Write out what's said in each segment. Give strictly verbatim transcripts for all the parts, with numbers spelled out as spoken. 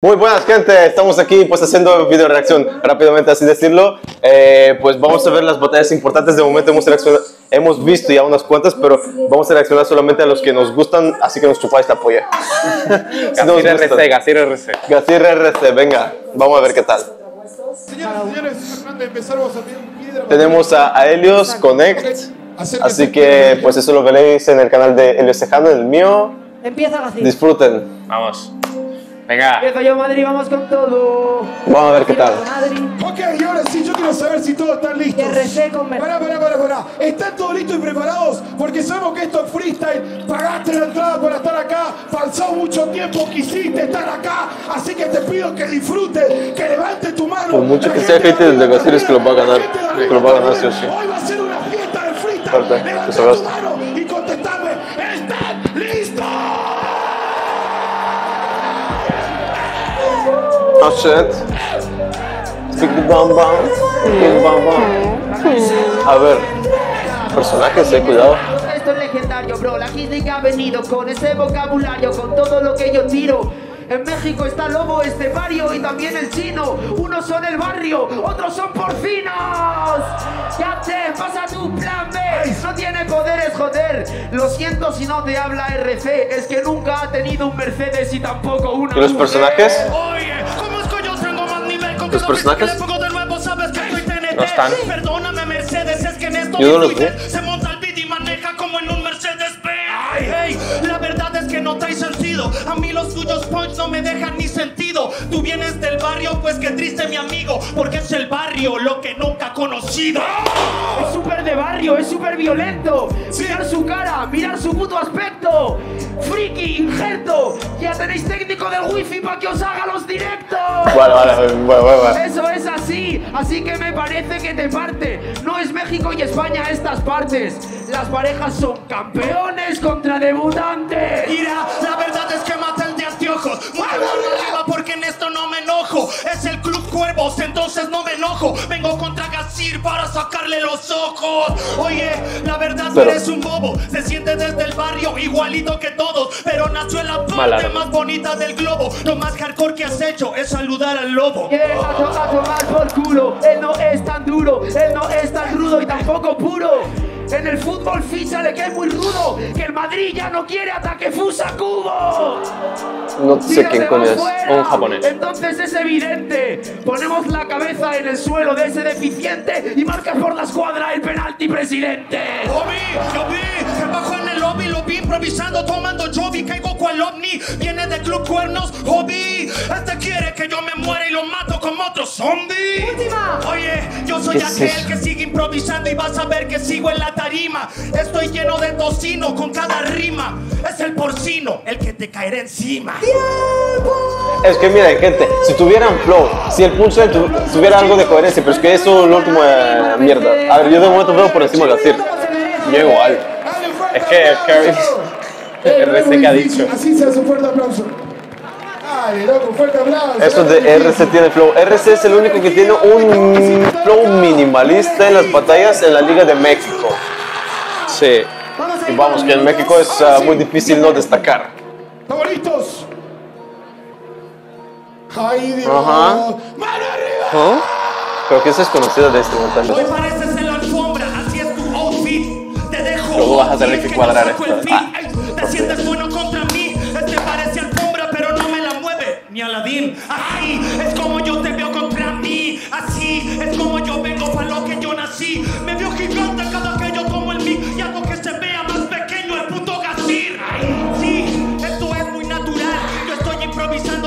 Muy buenas, gente, estamos aquí pues haciendo video reacción, rápidamente así decirlo. Eh, pues vamos a ver las batallas importantes. De momento hemos, hemos visto ya unas cuantas, pero vamos a reaccionar solamente a los que nos gustan, así que nos chupáis la polla. Gazir R C, Gazir R C. Gazir R C, venga, vamos a ver qué tal. Señoras y señores, empezamos a pedir piedra. Tenemos a Helios, Connect, así que pues eso lo veréis en el canal de Elio Sejano, el mío. Empieza Gazir. Disfruten. Vamos. Venga. Empiezo yo, Madrid, vamos con todo. Vamos a ver qué tal. Ok, y ahora sí, yo quiero saber si todos están listos. R C con Mena. Pará, pará, pará, pará. ¿Están todos listos y preparados? Porque sabemos que esto es freestyle. Pagaste la entrada para estar acá. Pasó mucho tiempo, quisiste estar acá. Así que te pido que disfrutes, que levantes tu mano. Por mucho que sea gente desde Gazir es que lo va a ganar. Que lo va a ganar, sí o sí. Hoy va a ser una fiesta de freestyle. Levanta tu mano y contestame. ¿Están listos? Oh shit. Stick the bomb bomb. Stick bomb bomb. A ver. Personajes, eh, cuidado. Esto es legendario, bro. La crítica ha venido con ese vocabulario, con todo lo que yo tiro. En México está Lobo, Estepario y también el chino. Unos son el barrio, otros son porcinos. Ya te pasa tu plan B. No tiene poderes, joder. Lo siento si no te habla R C. Es que nunca ha tenido un Mercedes y tampoco una. ¿Y los personajes? Oye, ¿cómo es que yo tengo más nivel? Con los personajes. No están. Perdóname, Mercedes, es que en esto se monta el beat y maneja como en un Mercedes B. La verdad es que no trae sentido. A mí los suyos punch no me dejan ni sentido. Tú vienes del barrio, pues qué triste, mi amigo. Porque es el barrio lo que nunca ha conocido. Es súper de barrio, es súper violento. Sí. Mirar su cara, mirar su puto aspecto. Friki, injerto. Ya tenéis técnico del wifi para que os haga los directos. Bueno, vale, bueno, bueno. Eso es así, así que me parece que te parte. No es México y España estas partes. Las parejas son campeones contra debutantes. Mira, la verdad es que mata el de anteojos. Mueve arriba porque en esto no me enojo. Es el club Cuervos, entonces no me enojo. Vengo contra Gazir para sacarle los ojos. Oye, la verdad pero... eres un bobo. Se siente desde el barrio igualito que todos. Pero nació en la parte Mala. más bonita del globo. Lo más hardcore que has hecho es saludar al lobo. Quieres a tomar, tomar por culo. Él no es tan duro, él no es tan rudo y tampoco puro. En el fútbol fíjale que es muy rudo, que el Madrid ya no quiere a Takefusa Kubo. No sé quién coño es, un japonés. Entonces es evidente, ponemos la cabeza en el suelo de ese deficiente y marca por la escuadra el penalti, presidente. Lo vi, lo vi, se bajó en el lobby, lo vi improvisando, tomando yo vi, caigo cual ovni, viene de Club Cuernos, hobby. Este quiere que yo me muera y lo mato como otro zombie. Última. Oye, yo soy aquel que sigue improvisando y vas a ver que sigo en la tarima. Estoy lleno de tocino con cada rima. Es el porcino el que te caerá encima. ¡Tiempo! Es que miren, gente, si tuvieran flow, si el punchline tu tuviera algo de coherencia, pero es que eso es lo último eh, mierda. A ver, yo de momento veo por encima de Gazir. Yo igual. Es que es que R C que ha dicho. Así se hace un fuerte aplauso. Ay, loco, fuerte aplauso. Eso de R C tiene flow. R C es el único que tiene un flow minimalista en las batallas en la Liga de México. Sí. Y vamos, que en México es uh, muy difícil no destacar. ¿Estamos listos? ¡Ay, Dios! ¡Mano arriba! ¿Oh? Creo que eso es conocido de este montaje. Hoy pareces en la alfombra, así es tu outfit. Te dejo. Luego vas a tener que cuadrar esto. Ah. Te sientes bueno contra mí. Este parece alfombra, pero no me la mueve ni Aladín. ¡Ay! Es como yo te veo contra mí. Así es como yo vengo para lo que yo nací. Me veo gigante cada que yo tomo el mic y hago que se vea.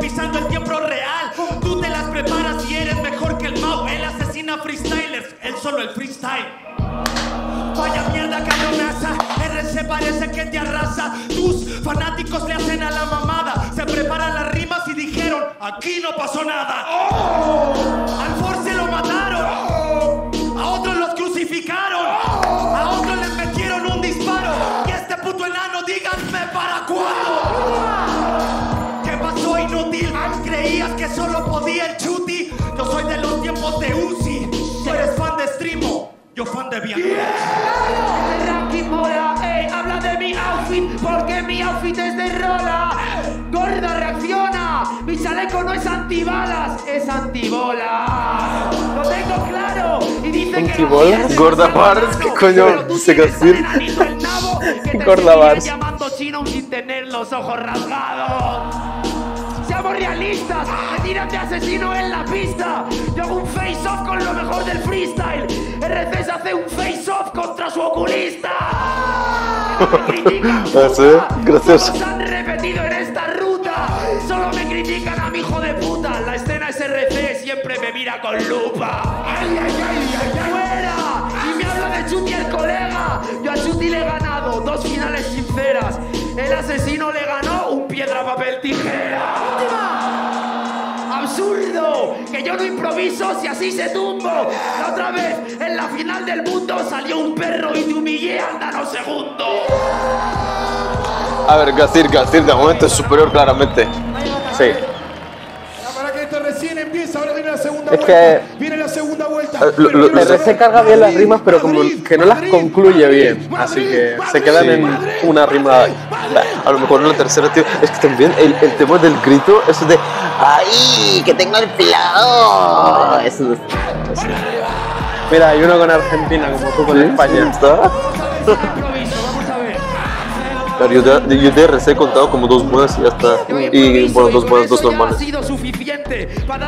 Pisando el tiempo real, tú te las preparas y eres mejor que el Mau. Él asesina freestylers, él solo el freestyle. Vaya mierda que amenaza, R C parece que te arrasa. Tus fanáticos le hacen a la mamada, se preparan las rimas y dijeron, aquí no pasó nada. Oh, al Force lo mataron, oh, a otros los crucificaron, oh, a otros les metieron un disparo. Y este puto enano, díganme para cuándo. Inútil, creías que solo podía el Chuty. Yo soy de los tiempos de Uzi. Tú eres fan de Strimo, yo fan de Bianca. Yeah. El ranking mola, ey, habla de mi outfit, porque mi outfit es de rola. Gorda, reacciona, mi chaleco no es es antibalas, es antibola. Lo tengo claro. Y dice ¿antibola? Que ¿gordabarras? ¿Qué coño dice Gazir? Gordabarras. Llamando chino sin tener los ojos rasgados. Seamos realistas, me tiran de asesino en la pista. Yo hago un face-off con lo mejor del freestyle. R C se hace un face-off contra su oculista. Me critican, todos han repetido en esta ruta. Solo me critican a mi hijo de puta. La escena es R C, siempre me mira con lupa. ¡Ay, ay, ay, ay, ay! ¡Fuera! Y me habla de Chuty el colega. Yo a Chuty le he ganado dos finales sinceras. El asesino le ganó un piedra, papel, tijera. ¡Última! ¡Absurdo! Que yo no improviso si así se tumbo. La otra vez, en la final del mundo, salió un perro y te humillé al nanosegundo. A ver, Gazir, Gazir de momento es superior claramente. Sí. Para que esto recién empieza, ahora viene la segunda vuelta. Viene la segunda vuelta. R C carga bien las rimas, pero como que no las concluye bien. Así que se quedan en una rima. A lo mejor en la tercera, tío. Es que también el, el tema del grito, eso de ¡ay! ¡Que tengo el pilado! Eso es. Eso. Mira, hay uno con Argentina, como tú con ¿sí? España. ¿Está? Claro, yo de, yo de R C he contado como dos buenas y ya está. Y bueno, dos buenas, dos normales.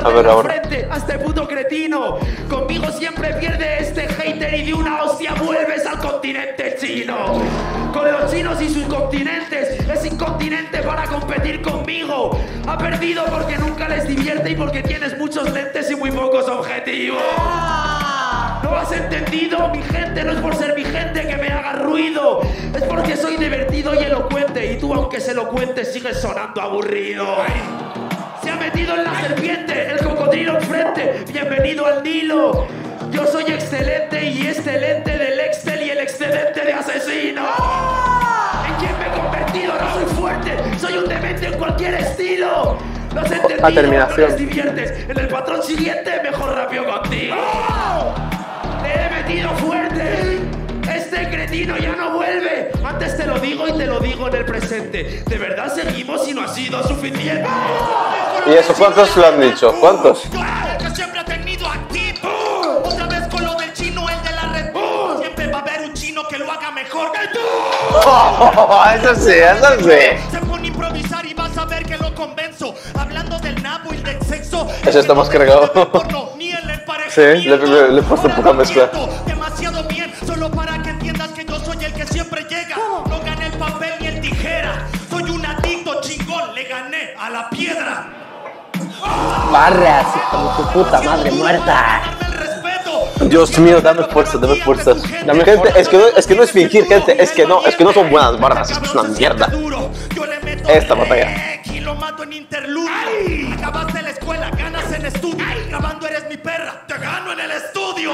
A ver, ahora. A este puto cretino. Conmigo siempre pierde este hater y de una hostia vuelves al continente chino. Con los chinos y sus continentes, es incontinente para competir conmigo. Ha perdido porque nunca les divierte y porque tienes muchos lentes y muy pocos objetivos. ¿No has entendido? Mi gente no es por ser mi gente que me haga ruido. Es porque soy divertido y elocuente. Y tú, aunque se lo cuentes, sigues sonando aburrido. Se ha metido en la serpiente, el cocodrilo enfrente. Bienvenido al Nilo. Yo soy excelente y excelente del Excel y el excedente de asesino. ¿En quién me he convertido? No soy fuerte, soy un demente en cualquier estilo. No has entendido, no les diviertes. En el patrón siguiente, mejor rapeo contigo. Te he metido fuerte. Este cretino ya no vuelve. Antes te lo digo y te lo digo en el presente. De verdad seguimos y no ha sido suficiente. ¿Y eso cuántos lo han dicho? ¿Cuántos? Oh, eso sí, eso sí. Se pone a improvisar y vas a ver que lo convenzo. Hablando del nabo y del sexo. Eso está más cargado. Sí, le, le, le he puesto poca mezcla. Demasiado bien, solo para que entiendas que yo soy el que siempre llega. No gané el papel ni el tijera. Soy un adicto chingón, le gané a la piedra. Barras, como tu puta madre muerta. Dios mío, dame fuerza, dame fuerzas. Dame gente, es que, no, es que no es fingir, gente. Es que no, es que no son buenas barras, es que es una mierda. Esta batalla. Acabaste la escuela, ganas en estudio. Grabando eres mi perra, te gano en el estudio.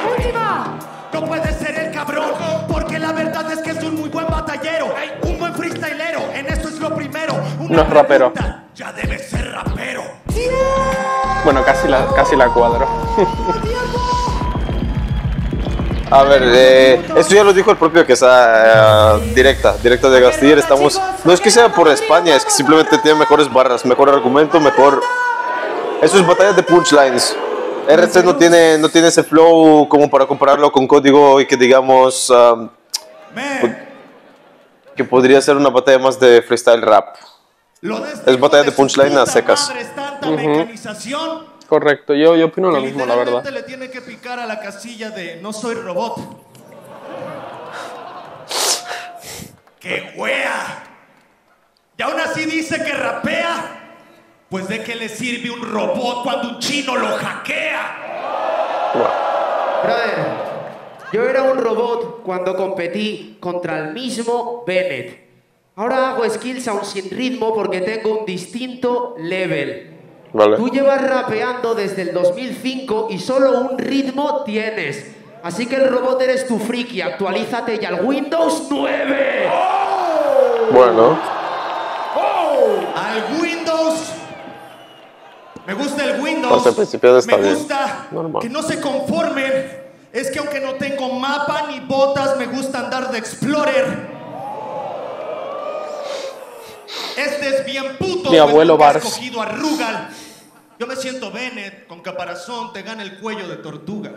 No puedes ser el cabrón, porque la verdad es que es un muy buen batallero. Un buen freestylero, en esto es lo primero. No es rapero. Ya debe ser rapero. Bueno, casi la, casi la cuadro. A ver, eh, esto ya lo dijo el propio que está eh, directa, directa de Gazir. Estamos, no es que sea por España, es que simplemente tiene mejores barras, mejor argumento, mejor. Eso es batalla de punchlines. R C no tiene, no tiene ese flow como para compararlo con código y que digamos um, que podría ser una batalla más de freestyle rap. Es batalla de punchline a secas. Uh-huh. Correcto, yo, yo opino lo mismo, la verdad. Le tiene que picar a la casilla de no soy robot. ¡Qué wea! Y aún así dice que rapea. Pues de qué le sirve un robot cuando un chino lo hackea. Wow. Brother, yo era un robot cuando competí contra el mismo Bennett. Ahora hago skills aún sin ritmo porque tengo un distinto level. Vale. Tú llevas rapeando desde el dos mil cinco y solo un ritmo tienes. Así que el robot eres tu friki, actualízate ya al Windows nueve. Oh. Bueno. Oh. Al Windows. Me gusta el Windows. Al principio está bien. Me gusta normal. Que no se conformen. Es que aunque no tengo mapa ni botas, me gusta andar de Explorer. Este es bien puto. Mi abuelo Bars. Escogido a Rugal. Yo me siento Bennett, con caparazón, te gana el cuello de tortuga.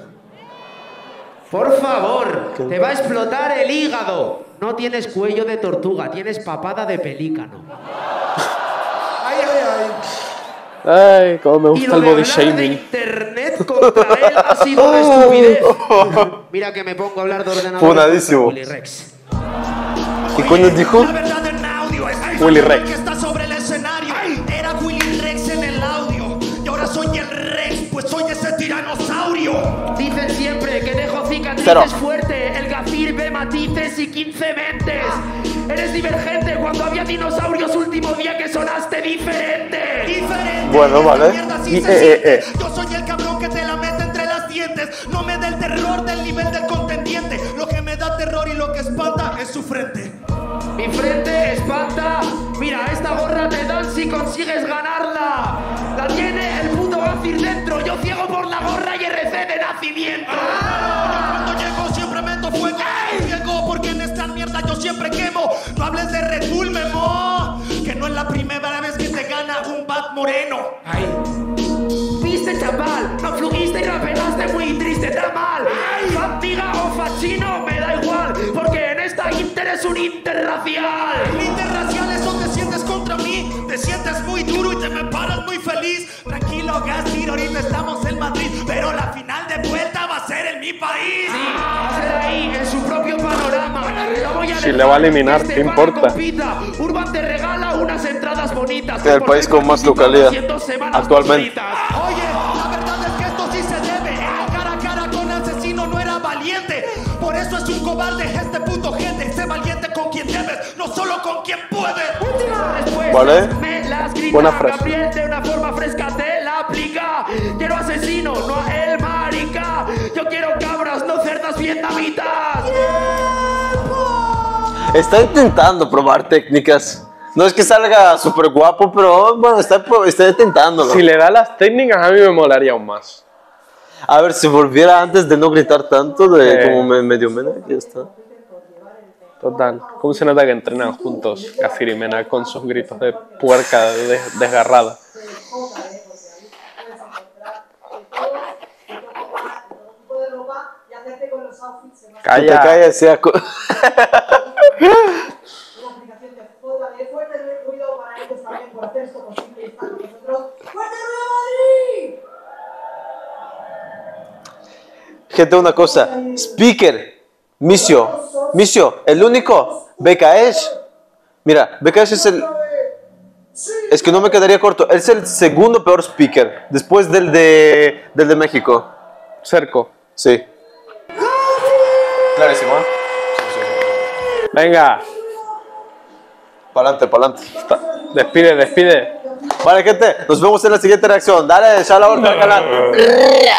Por favor, te va a explotar el hígado. No tienes cuello de tortuga, tienes papada de pelícano. Ay, ay, ay. Ay, como me gusta el body shaming. De internet contra él ha sido una estupidez. Mira que me pongo a hablar de ordenadores. Willy Rex. ¿Qué coño dijo? La verdad en audio es el Willy Rex que está sobre el escenario. Era Willy Rex en el audio y ahora soy el Rex, pues soy ese tiranosaurio. Dicen siempre que dejo cicatrices fuerte. El Gazir ve matices y quince mentes. Eres divergente cuando había dinosaurios. Último día que sonaste diferente. Diferente. Bueno, vale. Y, eh, eh, eh. Yo soy el cabrón que te la mete entre las dientes. No me da el terror del nivel del contendiente. Lo que me da terror y lo que espanta es su frente. Mi frente espanta. Mira, esta gorra te dan si consigues ganarla. La tiene el puto Gazir dentro. Yo ciego por la gorra y R C de nacimiento. ¡Ah! Cuando llego siempre meto fuego. ¡Ey! Llego porque en esta mierda yo siempre quemo. No hables de Red Bull, Memo, que no es la primera vez que te gana un bat moreno. ¡Ay! Viste, chaval, no fluiste y rapeaste muy triste, está mal. ¡Ay! Antiga o fachino, me da igual, porque en esta Inter es un interracial. El interracial es donde sientes contra mí, te sientes muy duro y te me paras muy feliz. Tranquilo, Gazir, ahorita estamos en Madrid, pero la final de vuelta va a ser en mi país. Sí, va a ser ahí, en su propio panorama. Voy a si le va a eliminar, ¿qué este importa? Urban te regala unas entradas bonitas. El país con más localidad actualmente. Oye, la verdad es que esto sí se debe. Cara a cara con asesino no era valiente. Por eso es un cobarde este puto gente. Sé valiente con quien debes, no solo con quien puedes. Última respuesta. Vale. Me la has gritado. Buena frase. Gabriel de una forma fresca te la aplica. Quiero asesino, no a el marica. Yo quiero cabras, no cerdas vietnamitas. Yeah, está intentando probar técnicas. No es que salga súper guapo, pero bueno, está, está intentándolo. Si le da las técnicas, a mí me molaría aún más. A ver, si volviera antes de no gritar tanto, de eh. como medio Mena, ya está. Total. ¿Cómo se nota que entrenan juntos Gazir y Mena con sus gritos de puerca des desgarrada? Calla, calla, sea. Fuerte ruido para ellos también por texto, por simple está con nosotros. ¡Fuerte ruido, Madrid! Gente, una cosa. Speaker, Misio, Misio, el único, B K E S. Mira, B K E S es el... Es que no me quedaría corto. Es el segundo peor speaker, después del de, del de México. Cerco. Sí. Clarísimo, ¿eh? Venga. Pa'lante, pa'lante. Despide, despide. Vale, gente, nos vemos en la siguiente reacción. Dale, ya la horta, canal.